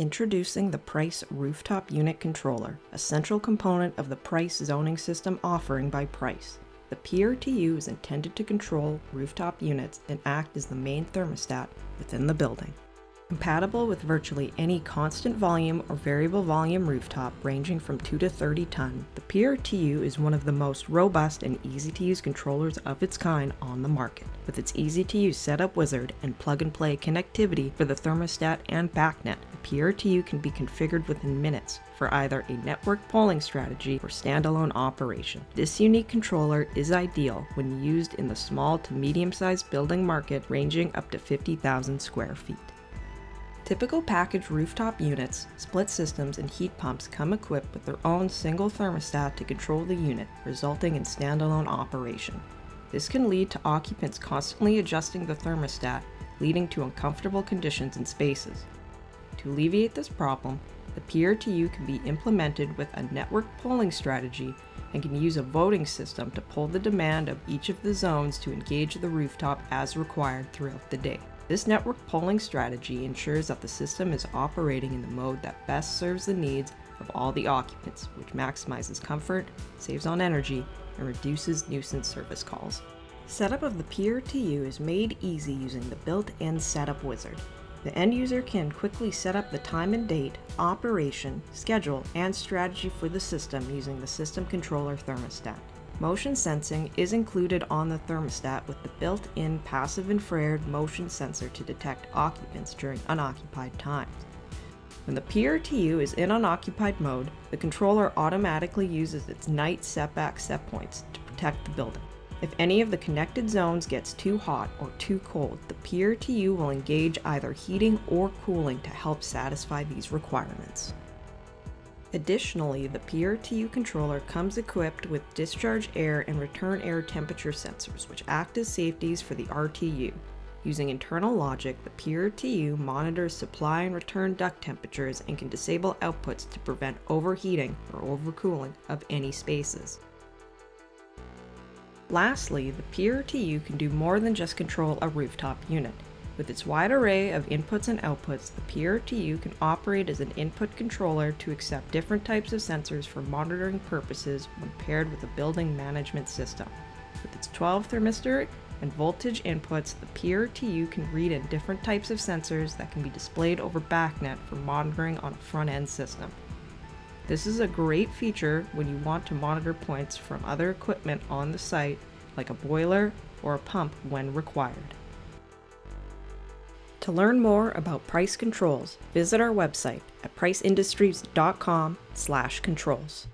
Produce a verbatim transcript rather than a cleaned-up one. Introducing the Price Rooftop Unit Controller, a central component of the Price zoning system offering by Price. The P R T U is intended to control rooftop units and act as the main thermostat within the building. Compatible with virtually any constant volume or variable volume rooftop ranging from two to thirty ton, the P R T U is one of the most robust and easy-to-use controllers of its kind on the market, with its easy-to-use setup wizard and plug-and-play connectivity for the thermostat and BACnet. The P R T U can be configured within minutes for either a network polling strategy or standalone operation. This unique controller is ideal when used in the small to medium-sized building market ranging up to fifty thousand square feet. Typical package rooftop units, split systems, and heat pumps come equipped with their own single thermostat to control the unit, resulting in standalone operation. This can lead to occupants constantly adjusting the thermostat, leading to uncomfortable conditions in spaces. To alleviate this problem, the P R T U can be implemented with a network polling strategy and can use a voting system to poll the demand of each of the zones to engage the rooftop as required throughout the day. This network polling strategy ensures that the system is operating in the mode that best serves the needs of all the occupants, which maximizes comfort, saves on energy, and reduces nuisance service calls. Setup of the P R T U is made easy using the built-in setup wizard. The end user can quickly set up the time and date, operation, schedule, and strategy for the system using the system controller thermostat. Motion sensing is included on the thermostat with the built-in passive infrared motion sensor to detect occupants during unoccupied times. When the P R T U is in unoccupied mode, the controller automatically uses its night setback set points to protect the building. If any of the connected zones gets too hot or too cold, the P R T U will engage either heating or cooling to help satisfy these requirements. Additionally, the P R T U controller comes equipped with discharge air and return air temperature sensors, which act as safeties for the R T U. Using internal logic, the P R T U monitors supply and return duct temperatures and can disable outputs to prevent overheating or overcooling of any spaces. Lastly, the P R T U can do more than just control a rooftop unit. With its wide array of inputs and outputs, the P R T U can operate as an input controller to accept different types of sensors for monitoring purposes when paired with a building management system. With its twelve thermistor and voltage inputs, the P R T U can read in different types of sensors that can be displayed over BACnet for monitoring on a front-end system. This is a great feature when you want to monitor points from other equipment on the site, like a boiler or a pump when required. To learn more about Price Controls, visit our website at priceindustries dot com slash controls.